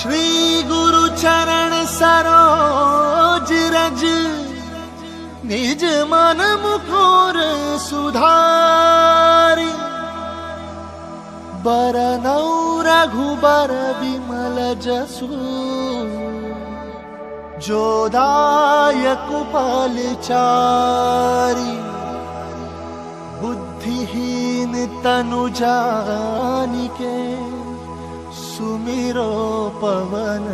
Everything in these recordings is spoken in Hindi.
श्री गुरु चरण सरोज रज निज मन मुखोर सुधारी, बरनौ रघुबर विमल जसु जोदायक उपलचारी, बुद्धिहीन तनु जानिके सुमिरो पवन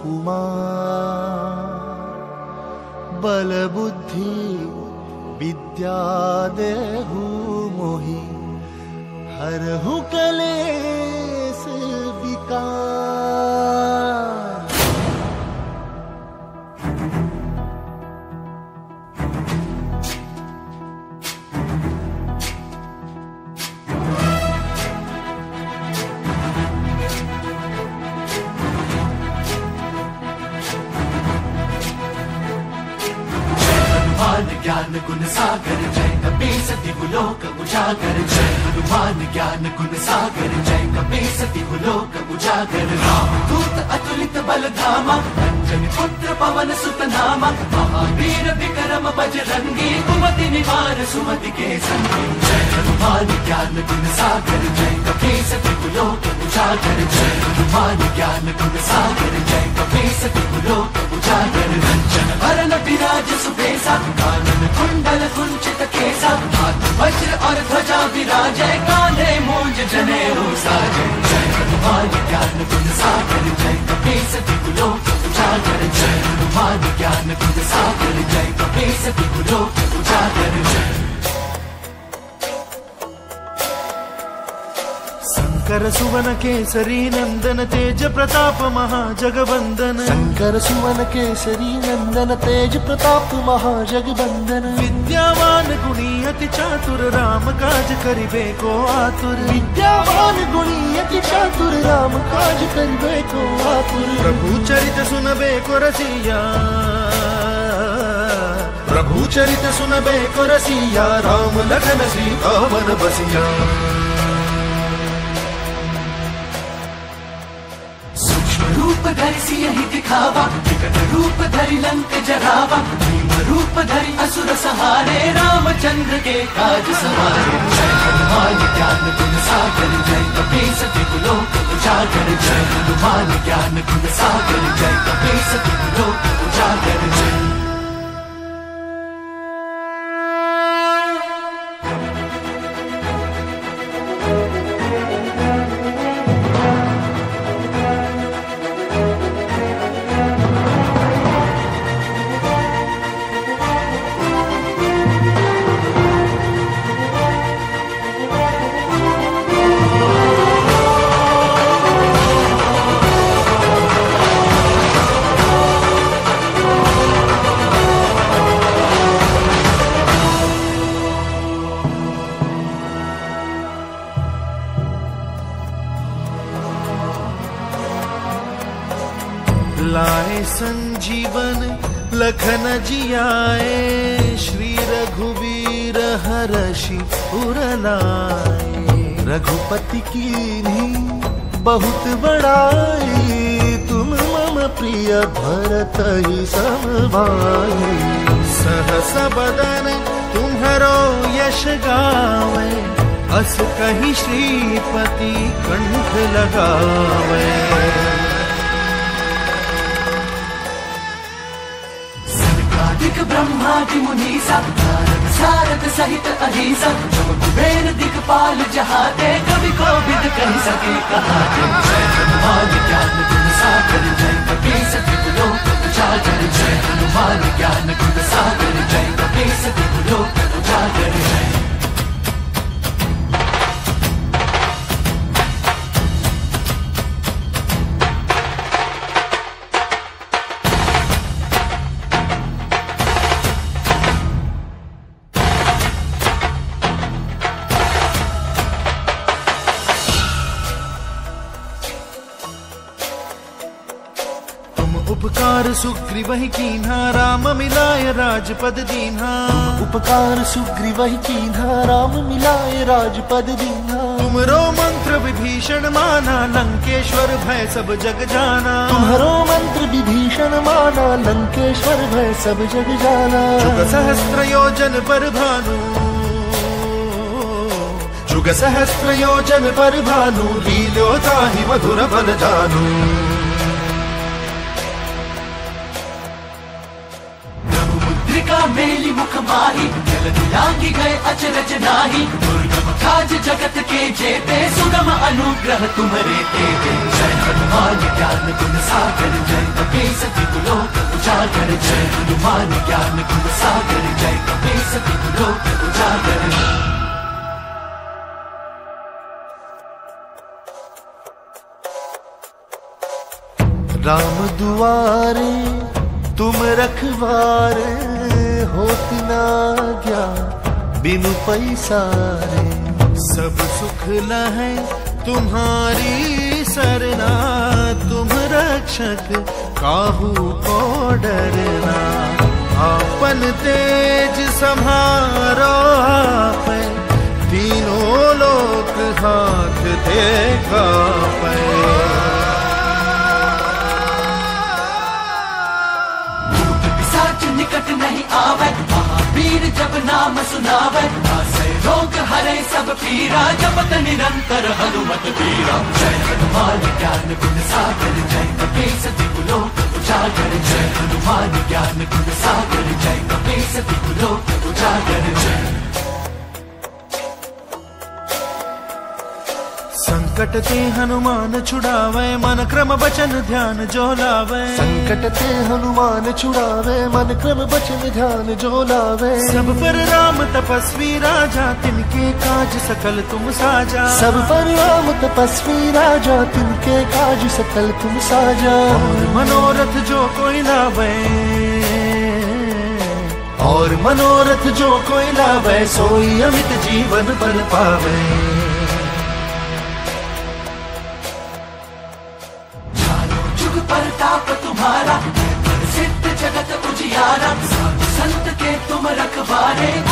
कुमार, बल बुद्धि विद्या देहु मोहि हरहु कलेश विकार। ज्ञान गुण सागर जय कपीस तिहु लोक उजागर जय हनुमान, ज्ञान गुण सागर जय कपीस तिहु लोक उजागर, रामदूत अतुलित बल धामा अंजनी पुत्र पवन सुत नामा, महावीर विक्रम बजरंगी कुमति निवार सुमति के संगी, जय हनुमान ज्ञान गुण सागर जय कपीस तिहु लोक उजागर, जय हनुमान ज्ञान गुण सागर जय कपीस तिहु लोक उजागर, रंजन भरन विराज सुबेसा कुंडल कुंचित केसा, हाथ वज्र और ध्वजा विराजे कांधे मूंज जनेऊ साजे, जय हनुमान ज्ञान गुण सागर जय कपीस तिहु लोक उजागर, जय हनुमान ज्ञान गुण सागर जय कपीस तिहु लोक उजागर। शंकर सुवन केसरी नंदन तेज प्रताप महाजगवंदन, शंकर सुवन केसरी नंदन तेज प्रताप महाजगवंदन, विद्यावान गुणी अति चातुर राम काज करिबे को आतुर, विद्यावान गुणी अति चातुर राम काज करिबे को आतुर, प्रभु चरित सुनबे को रसिया, प्रभु चरित सुनबे को रसिया, राम लखन सीता मन बसिया। रूप धरि सियहि दिखावा विकट रूप धरि लंक जरावा, भीम रूप धरि असुर सहारे रामचंद्र के काज सवारे, जय हनुमान ज्ञान गुण सागर जय कपीस तिहु लोक उजागर, जय हनुमान ज्ञान गुण सागर जय कपीस तिहु लोक उजागर। जय संजीवन लखन जियाए, श्री रघुवीर हरषि उर लाए, रघुपति कीन्ही बहुत बड़ाई, तुम मम प्रिय भरत ही समभाई, सहस बदन तुम्हरो यश गावे, अस कहि श्रीपति कंठ लगावे, ब्रह्मादि मुनीसा नारद सारद सहित अहिसा, जब कुबेर दिगपाल जहाते कवि कोविद कहि सके कहाते, जय हनुमान ज्ञान गुण सागर जय कपीस तिहु लोक उजागर, जय हनुमान ज्ञान गुण सागर जय कपीस तिहु लोक उजागर। जय सुग्रीवहि कीन्हा राम मिलाय राजपद दीन्हा, उपकार सुग्रीवहि कीन्हा राम मिलाय राजपद दीन्हा, तुमरो मंत्र विभीषण माना, लंकेश्वर भय सब जग जाना। तुम्हारो मंत्र विभीषण माना, लंकेश्वर भय सब जग जाना। जुग सहस्त्र योजन पर भानु, जुग सहस्त्र योजन पर भानु, लील्योता ही मधुर बन जानु। मेली मुख माही, जल दिलांगी गए अचरज नाही। दुर्गम काज जगत के जेते, सुगम अनुग्रह तुम्हारे तेते। जय हनुमान ज्ञान गुण सागर, जय कपीस त्रिलोक उजागर। जय हनुमान ज्ञान गुण सागर, जय कपीस त्रिलोक उजागर। राम दुआरे तुम रखवारे, होती ना आज्ञा बिनु पैसारे। सब सुख लहै तुम्हारी सरना, तुम रक्षक काहू को डरना। आपन तेज सम्हारो आपै, तीनों लोक हाथ देखा पै। निकट नहीं आवे महावीर, जब नाम सुनावे आसे रोग हरे सब पीरा। जपत निरंतर हनुमत पीरा। जय हनुमान ज्ञान गुण सागर, जय कपीस त्रिलोक उजागर। जय हनुमान ज्ञान गुण सागर, जय कपीस त्रिलोक उजागर। जय संकट ते हनुमान छुड़ावे, मन क्रम बचन ध्यान जो लावे। संकट ते हनुमान छुड़ावे, मन क्रम बचन ध्यान जो लावे। सब पर राम तपस्वी राजा, तिनके काज सकल तुम साजा। सब पर राम तपस्वी राजा, तिनके काज सकल तुम साजा। और मनोरथ जो कोई लावे, और मनोरथ जो कोई लावे, सोई अमित जीवन फल पावे।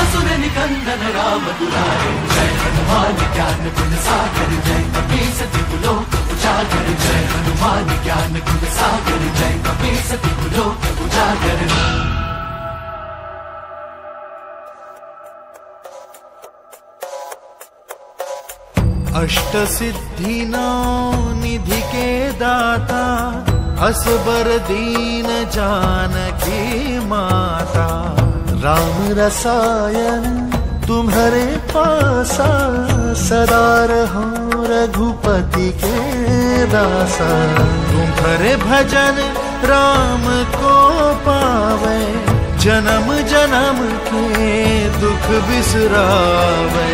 असुर निकंदन राम दुलारे। जय हनुमान ज्ञान गुण सागर, जय कपीस त्रिलोक उजागर। जय हनुमान ज्ञान गुण सागर, जय कपीस त्रिलोक उजागर। अष्ट सिद्धि नौ निधि के दाता, असबर दीन जानकी माता। राम रसायन तुम्हारे पासा, सदा रहो रघुपति के दासा। तुम्हारे भजन राम को पावे, जन्म जन्म के दुख बिसरावे।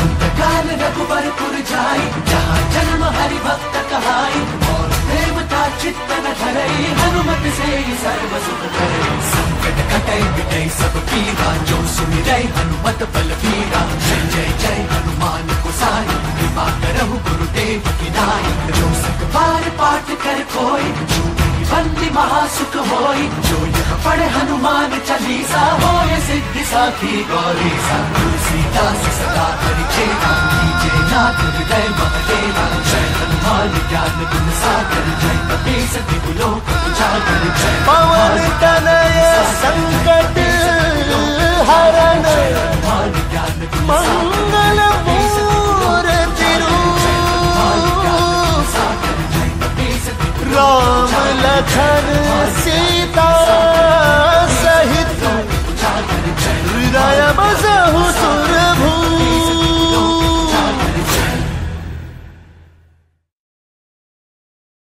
अंतकाल रघुबरपुर जाई, जहाँ जन्म हरि भक्त कहाई। चित्त न धरई, हनुमत से ही सर्व सुख करई। संकट कटई बिटई सब पीरा, जो सुमिरै हनुमत बल बीरा। जय जय जय हनुमान गोसाई, कृपा करहु गुरुदेव की नाई। जो सक बार पाठ कर कोई, जो बंदी महासुख होई। जो यह पढ़े हनुमान चालीसा, होय सिद्धि साखी गौरीसा। सीता से सदा परिचेता, कीजे नाथ हृदय मत लेना। जय हनुमान ज्ञान गुण सागर, जय कपीस त्रिलोक उजागर। जय पवन तनय संकट हरण, मंगल मूर्ति रूप, राम लखन से